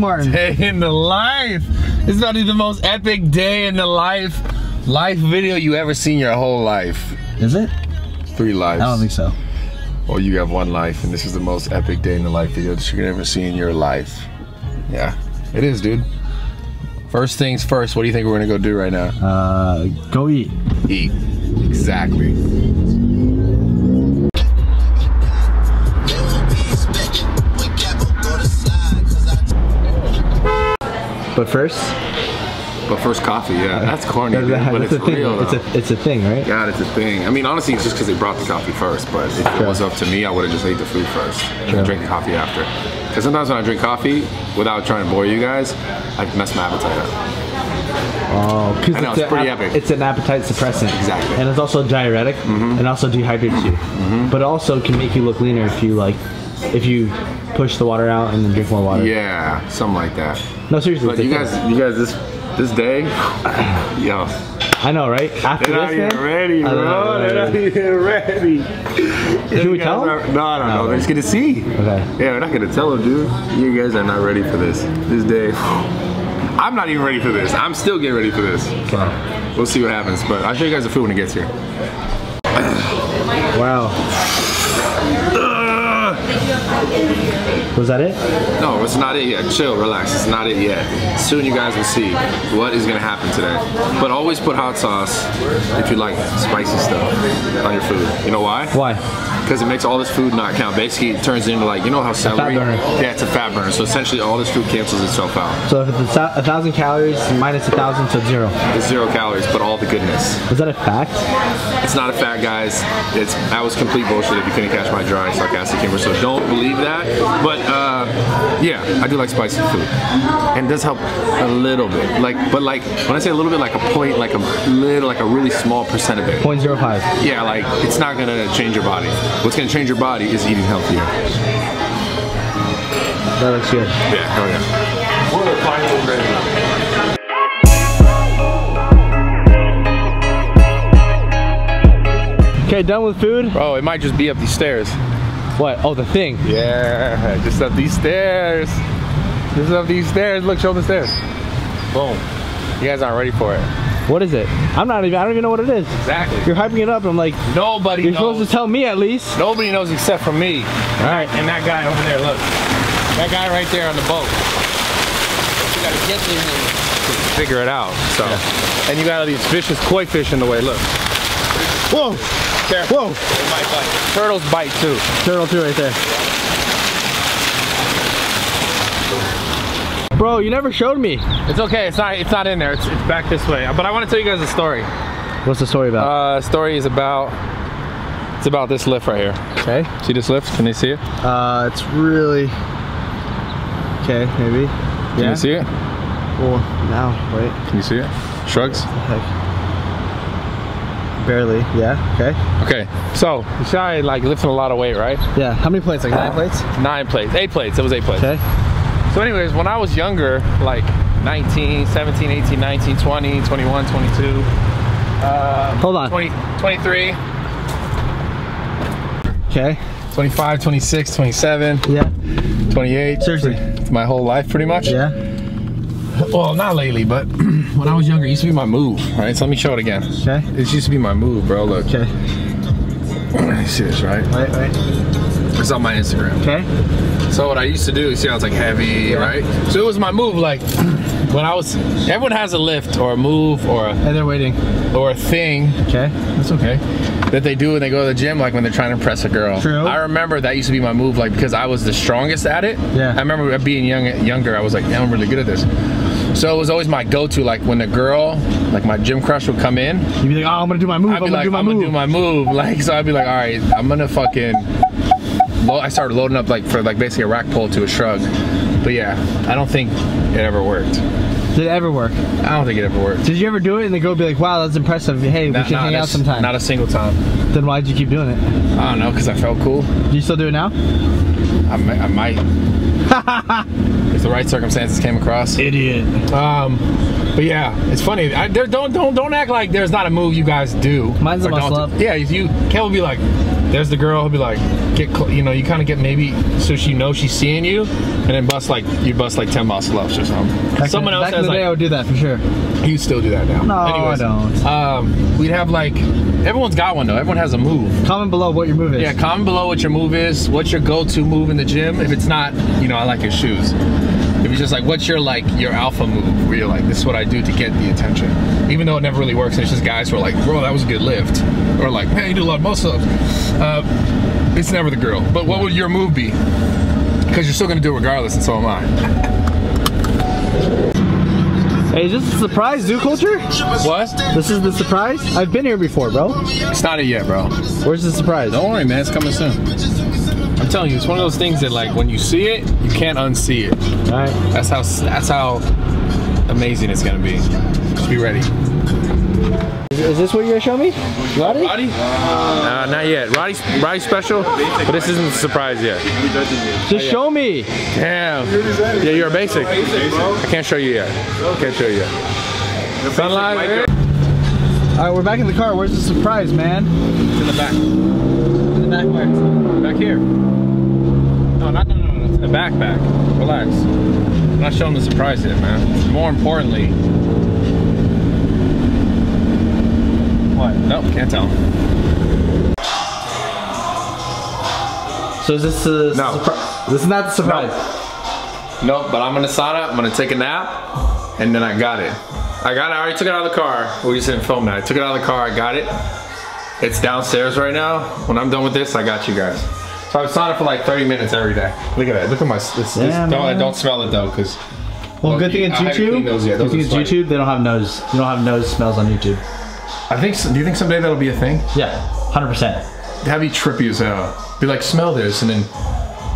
Bradley Martyn. Day in the life. It's about to be the most epic day in the life video you ever seen your whole life. Is it? 3 lives. I don't think so. Or you have 1 life, and this is the most epic day in the life video that you could ever see in your life. Yeah, it is, dude. First things first, what do you think we're gonna go do right now? Go eat. Eat, exactly. But first coffee, yeah. That's corny, dude, but it's real. It's a thing, right? God, it's a thing. I mean, honestly, it's just because they brought the coffee first, but if it was up to me, I would have just ate the food first and drink the coffee after. Because sometimes when I drink coffee, without trying to bore you guys, I mess my appetite up. Oh, because it's pretty epic. It's an appetite suppressant. Exactly. And it's also diuretic, and also dehydrates you. But it also can make you look leaner if you like, if you push the water out and then drink more water. Yeah, something like that. No, seriously. But you guys, this day, yo. I know, right? After this, man. They're not even ready, bro. They're not even ready. Should we tell them? No, I don't know. They're just gonna see. Okay. Yeah, we're not gonna tell them, dude. You guys are not ready for this. This day, I'm not even ready for this. I'm still getting ready for this. Okay. We'll see what happens, but I'll show you guys the food when it gets here. Wow. Was that it? No, it's not it yet. Chill, relax. It's not it yet. Soon you guys will see what is going to happen today. But always put hot sauce if you like spicy stuff on your food. You know why? Why? Because it makes all this food not count. Basically, it turns into, like, you know how celery? Yeah, it's a fat burner. So essentially, all this food cancels itself out. So if it's 1,000 calories minus 1,000, so 0. It's 0 calories, but all the goodness. Was that a fact? It's not a fact, guys. That was complete bullshit if you couldn't catch my dry, sarcastic humor. So don't believe that. But yeah, I do like spicy food, and it does help a little bit. But when I say a little bit, like a point, like a really small percent of it. 0.05. Yeah, like it's not gonna change your body. What's gonna change your body is eating healthier. That looks good. Yeah, hell yeah. We're the final grade. Okay, done with food. Bro, it might just be up these stairs. What? Oh, the thing. Yeah, just up these stairs. Just up these stairs. Look, show them the stairs. Boom. You guys aren't ready for it. What is it? I don't even know what it is. Exactly. You're hyping it up, and I'm like, nobody knows. You're supposed to tell me at least. Nobody knows except for me. All right. And that guy over there, look. That guy right there on the boat. You gotta get there and figure it out. So, yeah. And you got all these vicious koi fish in the way, look. Whoa! Careful. Whoa! They might bite. Turtles bite too. Turtle too, right there. Bro, you never showed me. It's okay. It's not in there. It's back this way. But I want to tell you guys a story. What's the story about? Story is about. It's about this lift right here. Okay. See this lift? Can you see it? It's really. Okay, maybe. Yeah. Can you see it? Well, now wait. Can you see it? Shrugs. Heck. Barely, yeah, okay. Okay, so, Shai lifting a lot of weight, right? Yeah, how many plates, like 9 plates? 8 plates, it was 8 plates. Okay. So anyways, when I was younger, like 19, 17, 18, 19, 20, 21, 22. Hold on. 20, 23. Okay. 25, 26, 27. Yeah. 28. Seriously. It's my whole life pretty much. Yeah. Well, not lately, but when I was younger, it used to be my move. All right, so let me show it again. Okay. It used to be my move, bro. Look. Okay. You see this, right? Right, right. It's on my Instagram. Okay. So what I used to do, you see, I was like heavy, right? So it was my move, like when I was. Everyone has a lift or a move or a. And they're waiting. Or a thing. Okay. That's okay. That they do when they go to the gym, like when they're trying to impress a girl. True. I remember that used to be my move, like because I was the strongest at it. Yeah. I remember being younger. I was like, yeah, I'm really good at this. So it was always my go-to, like when the girl, like my gym crush would come in. You'd be like, oh, I'm gonna do my move, I'm gonna do my move. Like, so I'd be like, all right, I'm gonna fucking, I started loading up like for like basically a rack pull to a shrug. But yeah, I don't think it ever worked. Did it ever work? I don't think it ever worked. Did you ever do it and the girl be like, wow, that's impressive, hey, we should hang out sometime? Not a single time. Then why'd you keep doing it? I don't know, because I felt cool. Do you still do it now? I might. If the right circumstances came across. Idiot. But yeah, it's funny. Don't act like there's not a move you guys do. Mine's a muscle up. Yeah, you Kel will be like, there's the girl. He'll be like, get close, you know, you kind of get maybe so she knows she's seeing you, and then you bust like 10 muscle ups or something. Back Someone in, else back has in the like, day I would do that for sure. You still do that now? No, anyways, I don't. We'd have like, everyone's got one though. Everyone has a move. Comment below what your move is. Yeah, comment below what your move is. What's your go-to move in the gym? If it's not, you know, I like your shoes. If it's just like, what's your like your alpha move where you're like, this is what I do to get the attention, even though it never really works. And it's just guys who are like, bro, that was a good lift, or like, hey, you do a lot of muscle-ups. It's never the girl. But what would your move be? Because you're still gonna do it regardless, and so am I. Hey, is this a surprise, Zoo Culture? What? This is the surprise? I've been here before, bro. It's not it yet, bro. Where's the surprise? Don't worry, man. It's coming soon. I'm telling you, it's one of those things that, like, when you see it, you can't unsee it. All right. That's how amazing it's going to be. Just be ready. Is this what you're going to show me? Roddy? Roddy? Not yet. Roddy's special, but this isn't a surprise yet. Just show me. Damn. Yeah, you're a basic. I can't show you yet. Sunlight. All right, we're back in the car. Where's the surprise, man? It's in the back. In the back where? Back here. No, not no. It's in the back. Relax. I'm not showing the surprise yet, man. More importantly, what? Nope, can't tell. So is this a surprise? This is not the surprise. Nope, but I'm in the sauna, I'm gonna take a nap, and then I got it. I already took it out of the car. We just didn't film that. I took it out of the car, I got it. It's downstairs right now. When I'm done with this, I got you guys. So I was sauna for like 30 minutes every day. Look at that, look at my, don't smell it though, because. Well, good thing it's YouTube, they don't have nose, you don't have nose smells on YouTube. I think. Do you think someday that'll be a thing? Yeah, 100%. That'd be trippy as hell. Be like, smell this, and then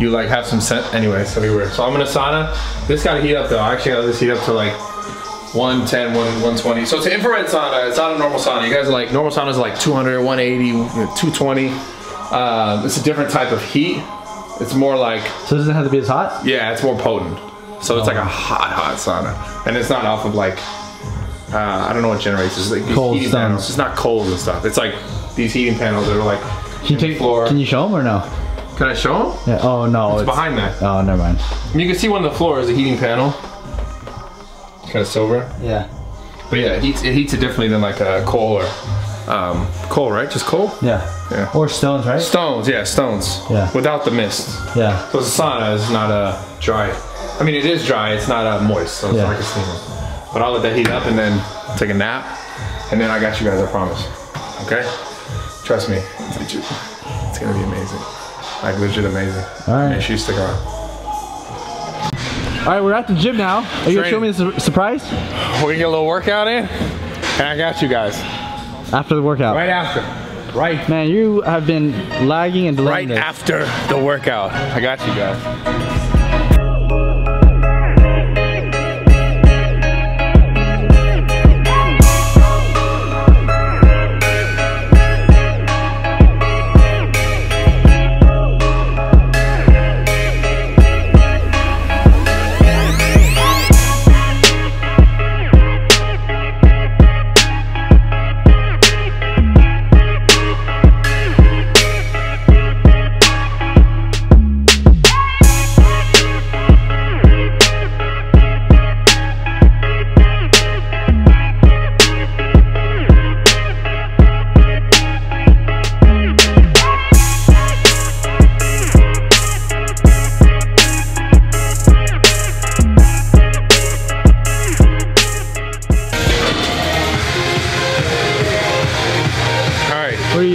you like have some scent. Anyway, so we were. So I'm in a sauna. This got to heat up though. I actually have this heat up to like 110, 120. So it's an infrared sauna. It's not a normal sauna. You guys are like, normal saunas are like 200, 180, 220. It's a different type of heat. It's more like. So does it have to be as hot? Yeah, it's more potent. So it's like a hot sauna, and it's not off of like. I don't know what generates. It's like cold panels. It's not cold and stuff. It's like these heating panels that are like. Can you show them or no? Can I show them? Yeah. Oh no, it's behind that. Oh, never mind. You can see one on the floor is a heating panel. Kind of silver. Yeah. But yeah, it heats it differently than like a coal or coal, right? Just coal. Yeah. Yeah. Or stones, right? Stones. Yeah, stones. Yeah. Without the mist. Yeah. So the sauna is not a dry. I mean, it is dry. It's not moist. So it's not like a steamer. But I'll let that heat up and then take a nap. And then I got you guys, I promise. Okay? Trust me. It's gonna be amazing. Like, legit amazing. All right. Make sure you stick around. All right, we're at the gym now. Are you gonna show me the surprise? We get a little workout in, and I got you guys. After the workout? Right after. Right. Man, you have been lagging and delaying this. After the workout. I got you guys.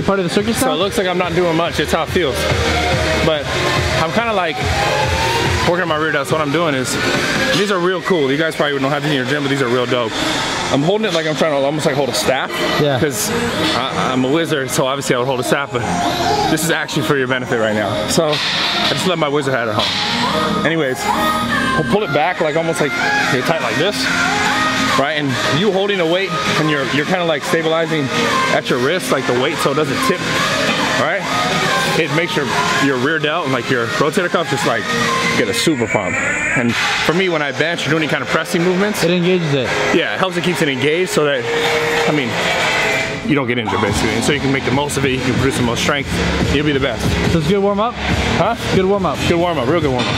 Part of the circus time? So it looks like I'm not doing much. It's how it feels, but I'm kind of like working my rear delts. What I'm doing is, these are real cool. You guys probably don't have these in your gym, but these are real dope. I'm holding it like I'm trying to almost like hold a staff. Yeah. Because I'm a wizard, so obviously I would hold a staff, but this is actually for your benefit right now. So I just left my wizard hat at home. Anyways, we'll pull it back like almost like you're tight like this. Right, and you holding a weight, and you're kind of like stabilizing at your wrist, like the weight, so it doesn't tip. All right, it makes your rear delt and like your rotator cuff just like get a super pump. And for me, when I bench or do any kind of pressing movements, it engages it. Yeah, it helps it keeps it engaged so that, I mean, you don't get injured basically. And so you can make the most of it, you can produce the most strength, you'll be the best. So it's a good warm up? Huh? Good warm up. Good warm up, real good warm up.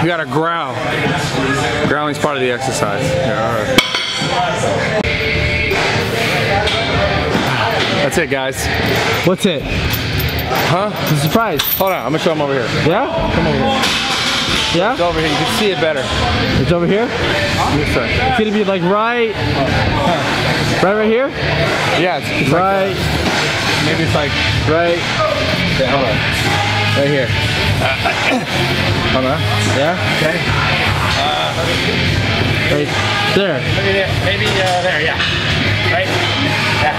You gotta growl. Growling's part of the exercise. Yeah, all right. That's it, guys. What's it? Huh? It's a surprise. Hold on, I'm gonna show them over here. Yeah? Come over here. Yeah? It's over here, you can see it better. It's over here? Yes, sir. It's gonna be like right... right here? Yeah, it's right... Like, maybe it's like... Right... Yeah, hold on. Right here. Hold on. Yeah? Okay. Right there. Maybe there, yeah. Right? Yeah.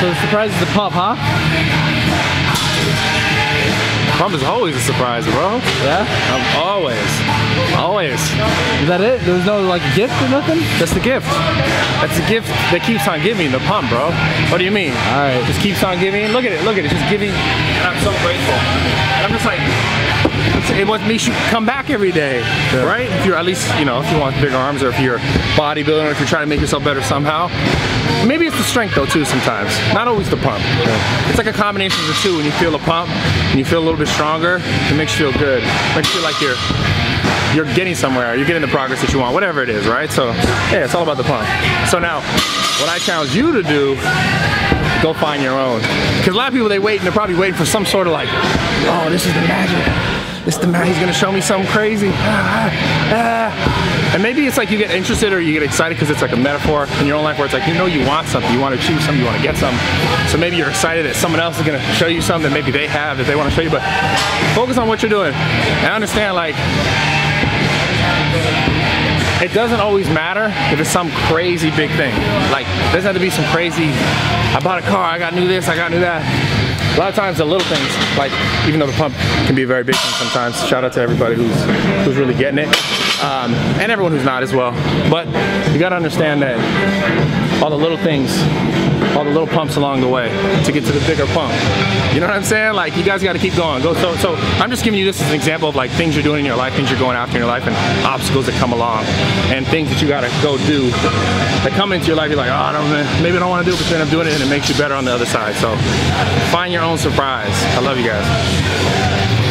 So the surprise is the pump, huh? Pump is always a surprise, bro. Yeah? Always. Always. Is that it? There's no like gift or nothing? That's the gift. That's the gift that keeps on giving, the pump, bro. What do you mean? Alright. Just keeps on giving. Look at it, look at it. Just giving. And I'm so grateful. And I'm just like, it makes you come back every day, yeah, right? If you're at least, you know, if you want big arms or if you're bodybuilding or if you're trying to make yourself better somehow. Maybe it's the strength though too sometimes. Not always the pump. Yeah. It's like a combination of the two. When you feel the pump and you feel a little bit stronger, it makes you feel good. It makes you feel like you're getting somewhere, you're getting the progress that you want, whatever it is, right? So, yeah, it's all about the pump. So now, what I challenge you to do, go find your own. Because a lot of people, they wait and they're probably waiting for some sort of like, oh, this is the magic. This is the magic, he's gonna show me something crazy. And maybe it's like you get interested or you get excited because it's like a metaphor in your own life where it's like, you know, you want something, you want to achieve something, you want to get something. So maybe you're excited that someone else is going to show you something that maybe they have that they want to show you, but focus on what you're doing. And understand, like, it doesn't always matter if it's some crazy big thing. Like, it doesn't have to be some crazy, I bought a car, I got new this, I got new that. A lot of times the little things, like, even though the pump can be a very big thing sometimes, shout out to everybody who's really getting it. And everyone who's not as well. But you gotta understand that all the little things, all the little pumps along the way to get to the bigger pump. You know what I'm saying? Like, you guys gotta keep going. Go. So I'm just giving you this as an example of like things you're doing in your life, things you're going after in your life, and obstacles that come along, and things that you gotta go do that come into your life. You're like, oh, I don't know, maybe I don't wanna do it, but then I'm doing it and it makes you better on the other side. So find your own surprise. I love you guys.